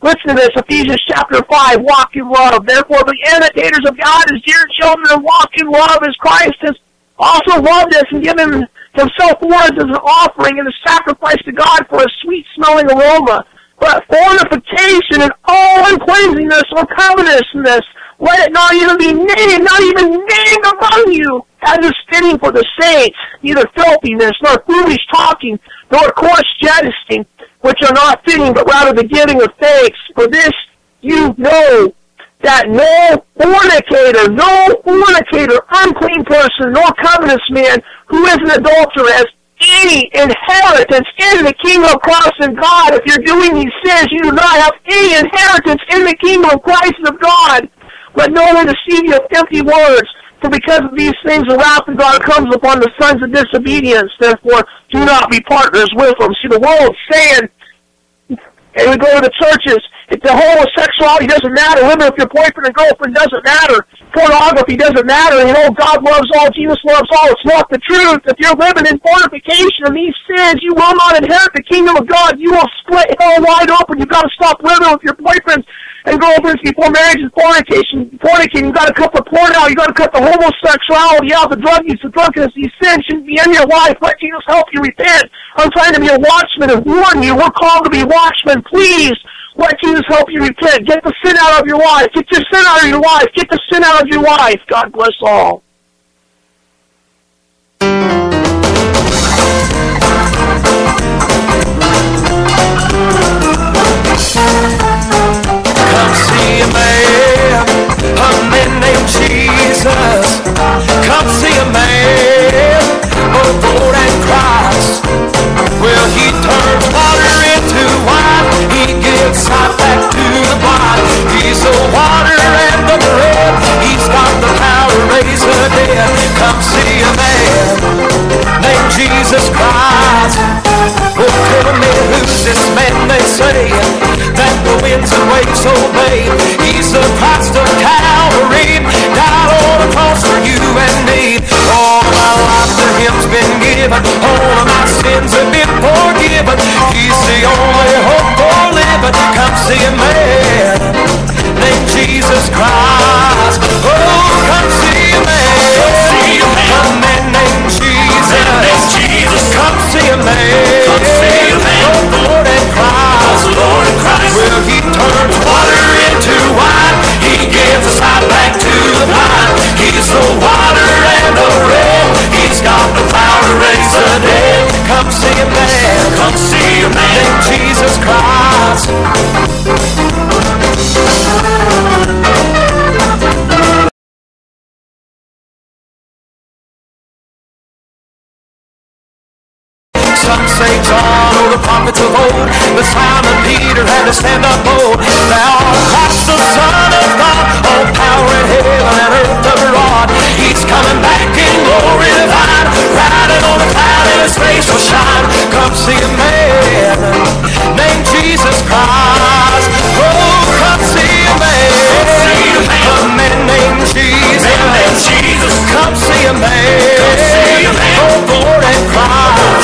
Listen to this, Ephesians chapter five, walk in love. Therefore, be imitators of God as dear children, and walk in love as Christ has also loved us and given himself for us as an offering and a sacrifice to God for a sweet-smelling aroma. But fornication and all uncleanness or covetousness, let it not even be named, not even named among you, as is fitting for the saints, neither filthiness, nor foolish talking, nor coarse jesting, which are not fitting, but rather the giving of thanks. For this you know, that no fornicator, no fornicator, unclean person, nor covetous man, who is an adulterer, has any inheritance in the kingdom of Christ and God. If you're doing these sins, you do not have any inheritance in the kingdom of Christ and of God. Let no one deceive you with empty words, for because of these things the wrath of God comes upon the sons of disobedience. Therefore, do not be partners with them. See, the world's saying, and we go to the churches, if the homosexuality doesn't matter, living with your boyfriend and girlfriend doesn't matter, pornography doesn't matter, you know, God loves all, Jesus loves all, it's not the truth. If you're living in fornication and these sins, you will not inherit the kingdom of God. You will split hell wide open. You've got to stop living with your boyfriends and girlfriends before marriage and fornication. Fornicating, you've got to cut the porn out, you've got to cut the homosexuality out, the drug use, the drunkenness, these sins shouldn't be in your life. Let Jesus help you repent. I'm trying to be a watchman and warn you. We're called to be watchmen, please. Let Jesus help you repent. Get the sin out of your life. Get your sin out of your life. Get the sin out of your life. God bless all. living. All of my sins have been forgiven. He's the only hope for living. Come see a man named Jesus Christ. Oh, come see a man. Come man named Jesus. Come see a man. Oh, the Lord and Christ. Well, he turns water into wine. He gives us light back to the vine. He's the water and the bread. He's got the power to raise the dead. Come see a man. Come see a man named Jesus Christ. Some say John or the prophets of old, but Simon Peter had to stand up bold. Thou art Christ, the Son of God, all power in heaven and earth abroad. He's coming back in glory divine, riding on a cloud and his face will shine. Come see a man named Jesus Christ. Oh, come see a man, a man named Jesus. Come see a man, oh, the Lord and Christ.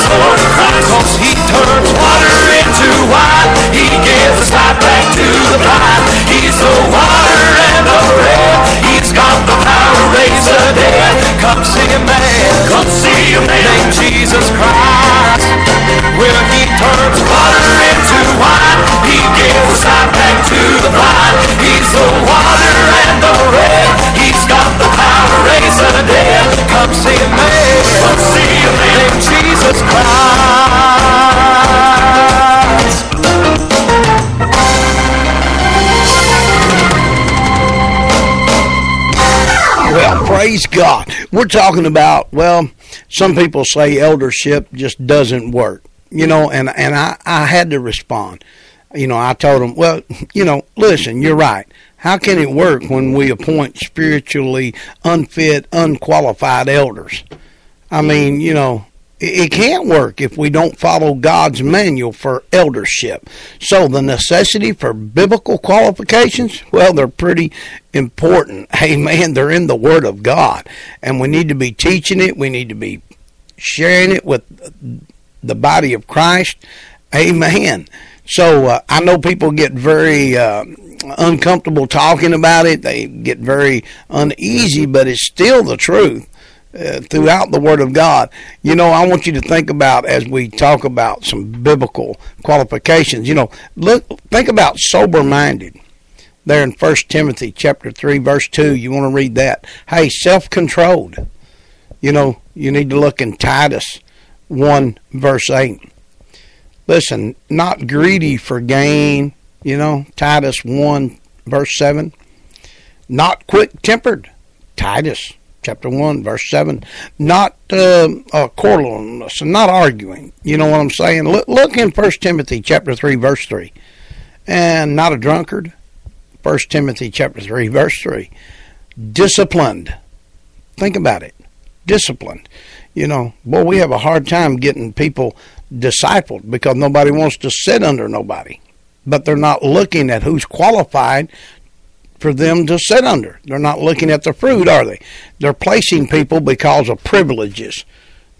Cause he turns water into wine. He gives us life back to the blind. He's the water and the bread. He's got the power to raise the dead. Come see a man. Come see a man named Jesus Christ. Well, he turns water into wine. He gives us life back to the blind. He's the water and the bread. He's got the power to raise the dead. Come see a man. Come see a man named Jesus Christ. Well, praise God. We're talking about, well, some people say eldership just doesn't work, you know, and, and I, I had to respond. You know, I told them, well, you know, listen, you're right. How can it work when we appoint spiritually unfit, unqualified elders? I mean, you know, it can't work if we don't follow God's manual for eldership. So the necessity for biblical qualifications, well, they're pretty important. Amen. They're in the Word of God. And we need to be teaching it. We need to be sharing it with the body of Christ. Amen. So uh, I know people get very uh, uncomfortable talking about it. They get very uneasy, but it's still the truth. Uh, throughout the Word of God. You know, I want you to think about, as we talk about some biblical qualifications, you know, look, think about sober-minded. There in First Timothy chapter three, verse two, you want to read that. Hey, self-controlled. You know, you need to look in Titus one, verse eight. Listen, not greedy for gain, you know, Titus one, verse seven. Not quick-tempered, Titus chapter one, verse seven, not uh, uh, quarreling, not arguing. You know what I'm saying? Look, look in First Timothy chapter three, verse three. And not a drunkard. First Timothy chapter three, verse three. Disciplined. Think about it. Disciplined. You know, boy, we have a hard time getting people discipled because nobody wants to sit under nobody. But they're not looking at who's qualified for them to sit under. They're not looking at the fruit, are they? They're placing people because of privileges.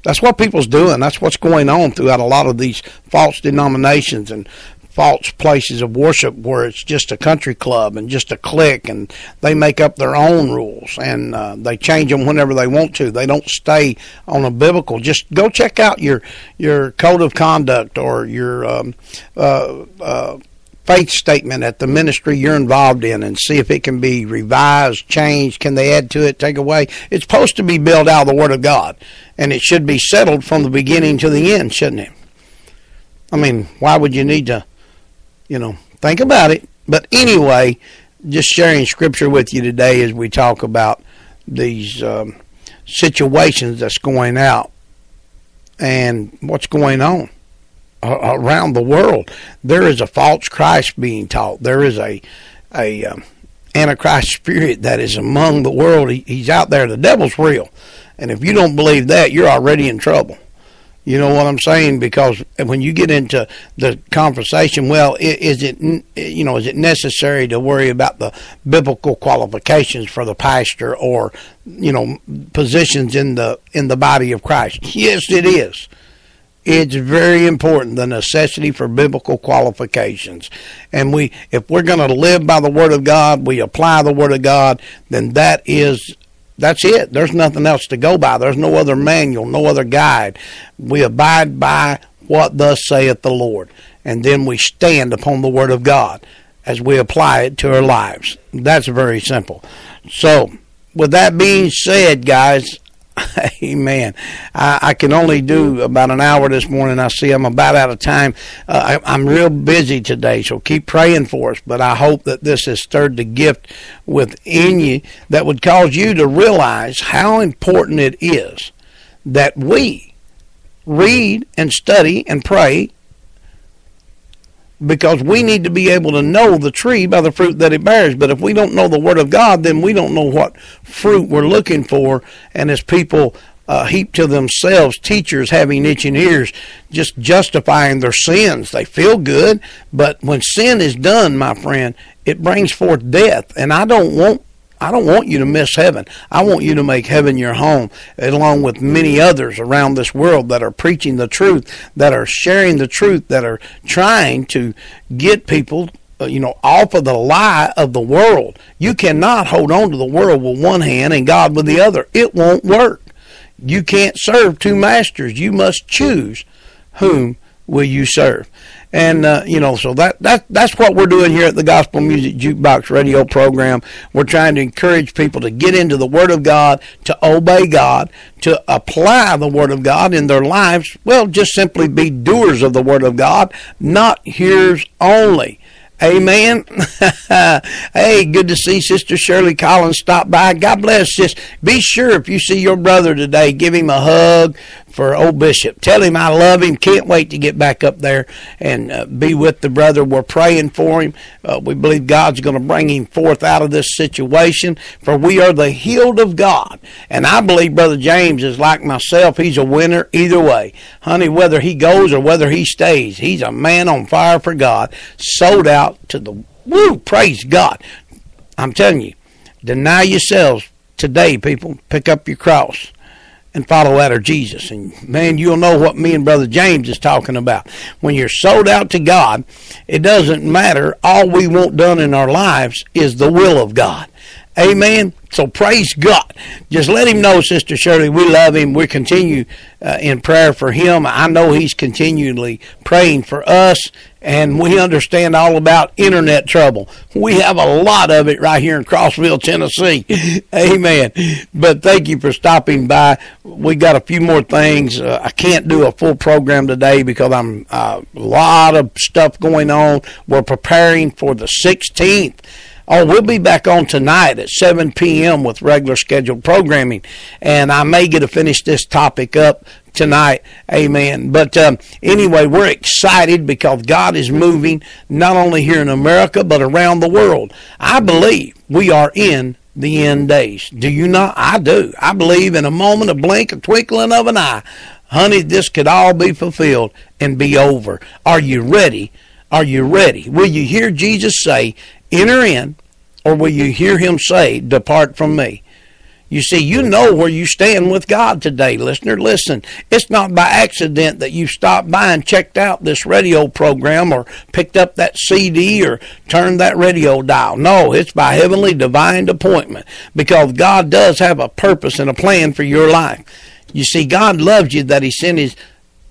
That's what people's doing. That's what's going on throughout a lot of these false denominations and false places of worship where it's just a country club and just a clique, and they make up their own rules, and uh, they change them whenever they want to. They don't stay on a biblical. Just go check out your, your code of conduct or your um, uh, uh, faith statement at the ministry you're involved in and see if it can be revised, changed. Can they add to it, take away? It's supposed to be built out of the Word of God, and it should be settled from the beginning to the end, shouldn't it? I mean, why would you need to, you know, think about it? But anyway, just sharing Scripture with you today as we talk about these um, situations that's going out and what's going on around the world. There is a false Christ being taught. There is a a um, antichrist spirit that is among the world. He, he's out there. The devil's real, and if you don't believe that, you're already in trouble. You know what I'm saying? Because when you get into the conversation, well, is it, you know, is it necessary to worry about the biblical qualifications for the pastor or, you know, positions in the in the body of Christ? Yes, it is. It's very important, the necessity for biblical qualifications. And we, if we're going to live by the Word of God, we apply the Word of God, then that is That's it. There's nothing else to go by. There's no other manual, no other guide. We abide by what thus saith the Lord, and then we stand upon the Word of God as we apply it to our lives. That's very simple. So, with that being said, guys, amen. I, I can only do about an hour this morning. I see I'm about out of time. Uh, I, I'm real busy today, so keep praying for us. But I hope that this has stirred the gift within you that would cause you to realize how important it is that we read and study and pray, because we need to be able to know the tree by the fruit that it bears. But if we don't know the Word of God, then we don't know what fruit we're looking for. And as people uh, heap to themselves, teachers having itching ears, just justifying their sins. They feel good, but when sin is done, my friend, it brings forth death. And I don't want I don't want you to miss heaven. I want you to make heaven your home, along with many others around this world that are preaching the truth, that are sharing the truth, that are trying to get people, you know, off of the lie of the world. You cannot hold on to the world with one hand and God with the other. It won't work. You can't serve two masters. You must choose whom will you serve. And, uh, you know, so that, that that's what we're doing here at the Gospel Music Jukebox radio program. We're trying to encourage people to get into the Word of God, to obey God, to apply the Word of God in their lives. Well, just simply be doers of the Word of God, not hearers only. Amen. Hey, good to see Sister Shirley Collins stop by. God bless, sis. Be sure if you see your brother today, give him a hug for old Bishop. Tell him I love him. Can't wait to get back up there and uh, be with the brother. We're praying for him. Uh, we believe God's going to bring him forth out of this situation, for we are the healed of God. And I believe Brother James is like myself. He's a winner either way. Honey, whether he goes or whether he stays, he's a man on fire for God, sold out to the woo, praise God. I'm telling you, deny yourselves today, people. Pick up your cross and follow after Jesus. And man, you'll know what me and Brother James is talking about. When you're sold out to God, it doesn't matter. All we want done in our lives is the will of God. Amen. So praise God. Just let him know, Sister Shirley, we love him. We continue uh, in prayer for him. I know he's continually praying for us, and we understand all about internet trouble. We have a lot of it right here in Crossville, Tennessee. Amen. But thank you for stopping by. We got a few more things. Uh, I can't do a full program today because I'm uh, a lot of stuff going on. We're preparing for the sixteenth. Oh, we'll be back on tonight at seven p.m. with regular scheduled programming, and I may get to finish this topic up tonight. Amen. But um, anyway, we're excited because God is moving not only here in America but around the world. I believe we are in the end days. Do you not? I do. I believe in a moment, a blink, a twinkling of an eye. Honey, this could all be fulfilled and be over. Are you ready? Are you ready? Will you hear Jesus say, "Enter in," or will you hear him say, "Depart from me"? You see, you know where you stand with God today, listener. Listen, it's not by accident that you stopped by and checked out this radio program or picked up that C D or turned that radio dial. No, it's by heavenly divine appointment, because God does have a purpose and a plan for your life. You see, God loves you that he sent his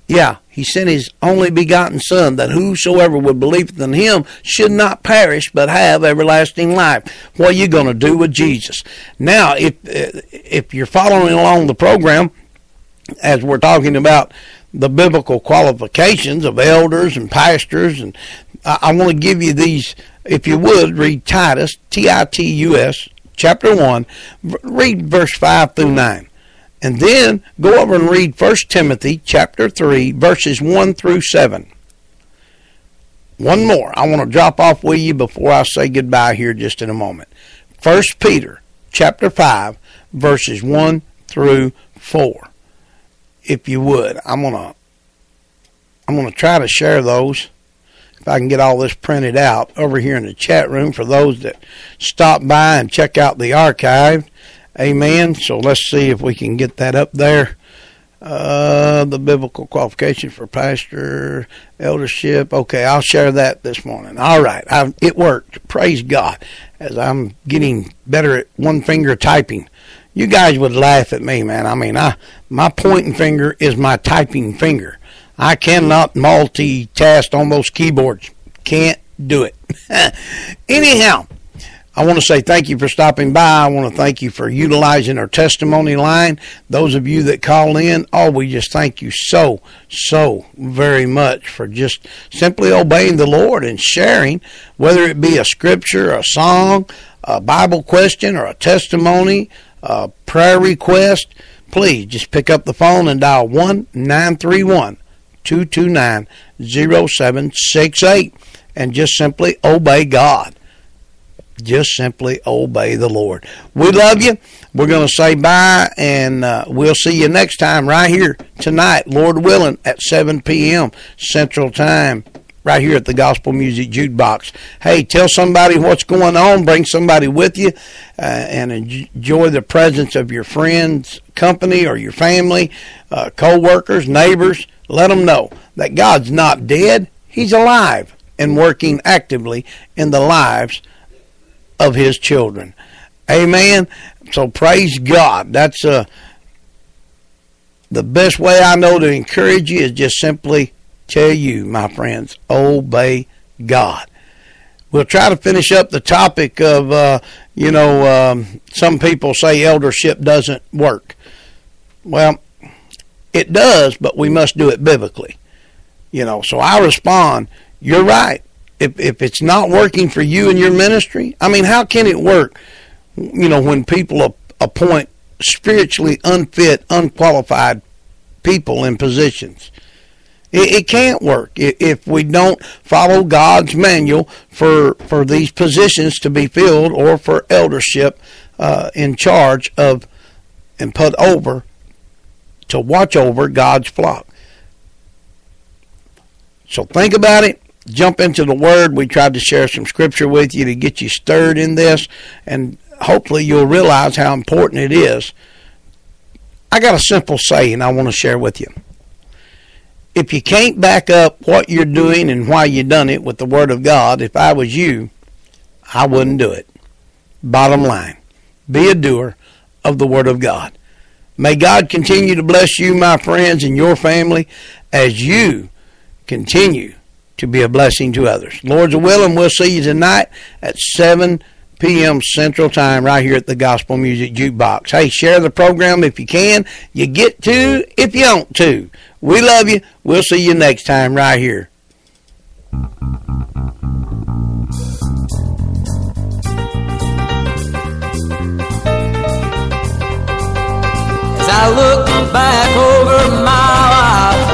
Yeah, he sent his only begotten Son, that whosoever would believe in him should not perish but have everlasting life. What are you going to do with Jesus? Now, if if you're following along the program, as we're talking about the biblical qualifications of elders and pastors, and I, I want to give you these, if you would, read Titus, T I T U S, chapter one, read verse five through nine. And then go over and read First Timothy chapter three, verses one through seven. One more. I want to drop off with you before I say goodbye here just in a moment. First Peter chapter five, verses one through four. If you would, I'm going to I'm going to try to share those if I can get all this printed out over here in the chat room for those that stop by and check out the archive. Amen. So let's see if we can get that up there. Uh, the biblical qualifications for pastor, eldership. Okay, I'll share that this morning. All right, I've, it worked. Praise God, as I'm getting better at one-finger typing. You guys would laugh at me, man. I mean, I my pointing finger is my typing finger. I cannot multitask on those keyboards. Can't do it. Anyhow, I want to say thank you for stopping by. I want to thank you for utilizing our testimony line. Those of you that call in, oh, we just thank you so, so very much for just simply obeying the Lord and sharing, whether it be a scripture, a song, a Bible question, or a testimony, a prayer request. Please just pick up the phone and dial one nine three one, two two nine, zero seven six eight and just simply obey God. Just simply obey the Lord. We love you. We're going to say bye, and uh, we'll see you next time right here tonight, Lord willing, at seven p.m. Central Time, right here at the Gospel Music Jukebox. Hey, tell somebody what's going on. Bring somebody with you, uh, and enjoy the presence of your friends, company, or your family, uh, co-workers, neighbors. Let them know that God's not dead. He's alive and working actively in the lives of his children. Amen. So praise God. That's uh, the best way I know to encourage you is just simply tell you, my friends, obey God. We'll try to finish up the topic of, uh, you know, um, some people say eldership doesn't work. Well, it does, but we must do it biblically. You know, so I respond, you're right. If if it's not working for you in your ministry, I mean, how can it work, you know, when people appoint spiritually unfit, unqualified people in positions? It, it can't work if we don't follow God's manual for, for these positions to be filled or for eldership uh, in charge of and put over to watch over God's flock. So think about it. Jump into the Word. We tried to share some Scripture with you to get you stirred in this, and hopefully you'll realize how important it is. I got a simple saying I want to share with you. If you can't back up what you're doing and why you done it with the Word of God, if I was you, I wouldn't do it. Bottom line, be a doer of the Word of God. May God continue to bless you, my friends, and your family as you continue to be a blessing to others. Lord's willing, we'll see you tonight at seven p.m. Central Time right here at the Gospel Music Jukebox. Hey, share the program if you can. You get to if you don't to. We love you. We'll see you next time right here. As I look back over my life,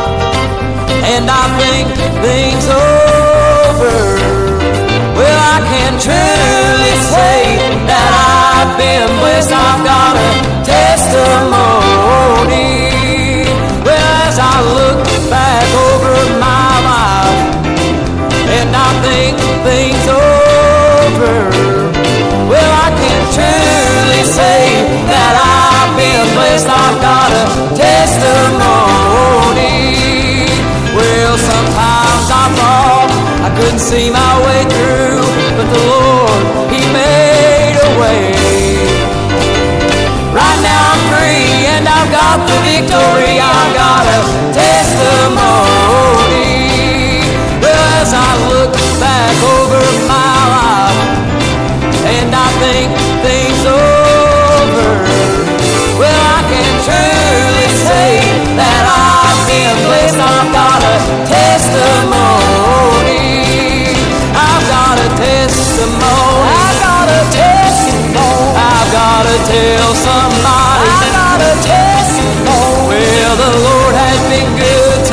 and I think things over, well, I can truly say that I've been blessed. I've got a testimony. Well, as I look back over my life, and I think things over, well, I can truly say that I've been blessed. I've got a testimony. Sometimes I thought I couldn't see my way through, but the Lord, He made a way. Right now I'm free and I've got the victory. I've got a testimony. Well, as I look back over my life and I think things over, well, I can truly say that I've been blessed. I've got testimony. I've got a testimony. I've got a testimony. I've got to tell somebody. I've got a testimony. Well, the Lord has been good to me.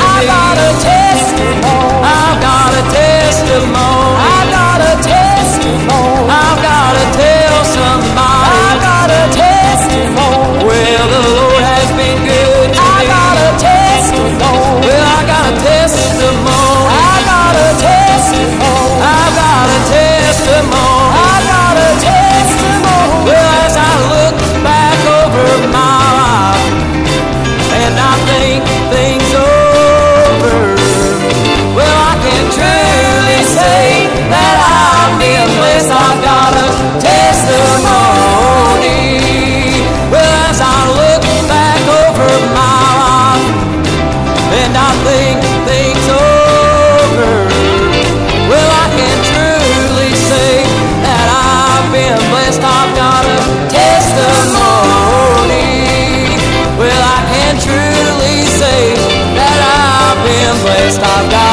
I've got a testimony. I've got a testimony. I've got a testimony. I've got to tell somebody. I've got a testimony. Well, the Lord has been good to me. I've got a testimony. Well, I got a testimony. best I've got.